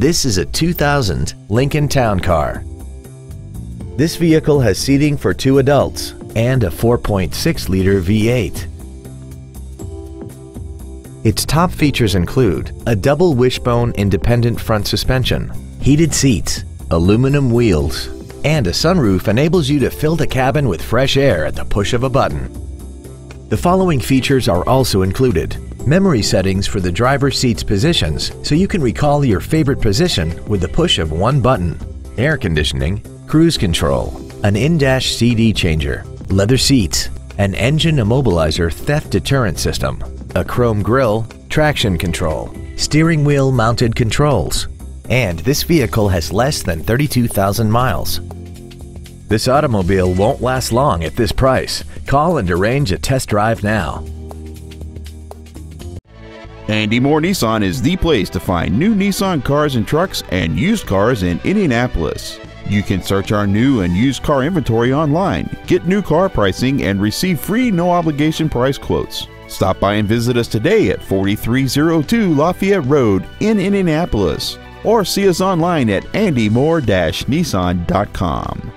This is a 2000 Lincoln Town Car. This vehicle has seating for 2 adults and a 4.6-liter V8. Its top features include a double wishbone independent front suspension, heated seats, aluminum wheels, and a sunroof enables you to fill the cabin with fresh air at the push of a button. The following features are also included: memory settings for the driver's seat's positions so you can recall your favorite position with the push of one button, air conditioning, cruise control, an in-dash CD changer, leather seats, an engine immobilizer theft deterrent system, a chrome grille, traction control, steering wheel mounted controls, and this vehicle has less than 32,000 miles. This automobile won't last long at this price. Call and arrange a test drive now. Andy Mohr Nissan is the place to find new Nissan cars and trucks and used cars in Indianapolis. You can search our new and used car inventory online, get new car pricing, and receive free no-obligation price quotes. Stop by and visit us today at 4302 Lafayette Road in Indianapolis, or see us online at andymohr-nissan.com.